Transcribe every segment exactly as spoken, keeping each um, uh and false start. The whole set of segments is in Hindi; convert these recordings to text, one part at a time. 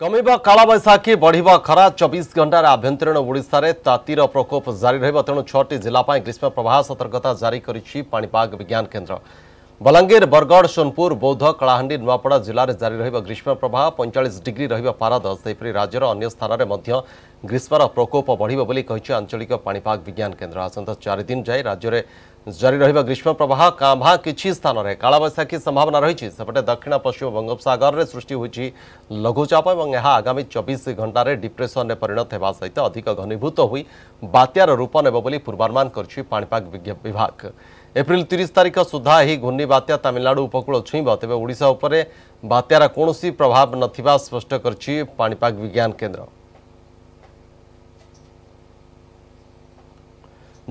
कमिबा कालाबैशाखी बढ़िबा खरा चौबीस घंटार आभ्यंतरीण ओडिशा रे तातीर प्रकोप जारी रहिबा तेणु छटी जिला पई ग्रीष्म प्रवाह सतर्कता जारी करिछि पाणीपाग विज्ञान केन्द्र। बलांगीर, बरगढ़, सोनपुर, बौद्ध, कलाहांडी, नुआपड़ा जिले जारी रहिबा ग्रीष्म प्रवाह पैंतालीस डिग्री रहिबा पारद। सेपरि राज्यर अन्य स्थान रे मध्य ग्रीष्मर प्रकोप बढ़िबा बोली कहिछि आंचलिक पाणीपाग विज्ञान केन्द्र। आसंता चार दिन जाय राज्य रे जारी रहिबा ग्रीष्म प्रवाह कांभा किछि स्थान रे कालाबैशाखी संभावना रहिछि। सेपटे दक्षिण पश्चिम बंगोपसागर रे सृष्टि होइछि लघुचाप एवं यह आगामी चौबीस घंटा रे डिप्रेशन रे परिणत हेबा सहित अधिक घनीभूत होई बात्यार रूप नेबो बोली पूर्वानुमान करछि पाणीपाग विभाग। एप्रिल तीस तारिख सुधा ही घूर्णी बात्या तमिलनाडु उपकूल छुईब, तेबे ओडिशा उपरे बात्यार कोनोसी प्रभाव नथिबा स्पष्ट करछि पाणीपाग विज्ञान केन्द्र।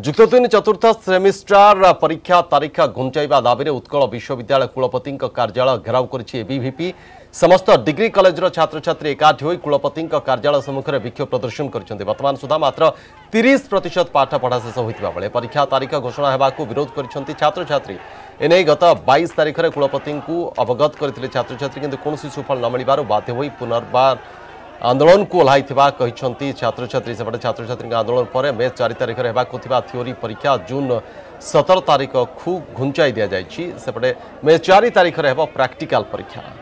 जुक्त तीन चतुर्थ सेमिस्टार परीक्षा तारीख घुंचाइबा दाबी उत्कल विश्वविद्यालय कुलपति कार्यालय घेराव करिछि एबीवीपी। समस्त डिग्री कॉलेजर छात्र छात्री एकाठी होई कुलपति कार्यालय सम्मुख में विक्षोभ प्रदर्शन करछन्ते। वर्तमान सुधा मात्र तीस प्रतिशत पाठ पढ़ा शेष होइतिबा बेले परीक्षा तारीख घोषणा हेबाकू विरोध करछन्ते छात्र छात्री। एने गत बाईस तारीख में कुलपति अवगत करथिले छात्र छात्री, किंतु कोनोसी सुफल न मिलिबारु बाध्य होई पुनर्बार आंदोलन को ओह्लाई कहते छात्र छात्री। सेपटे छात्र छात्री आंदोलन पर मे चार तारिख में होगा थियोरी परीक्षा जून सत्रह तारिख को घुंचाई दि जाएगी। सेपटे मे चार तारिख में प्राक्टिकल परीक्षा।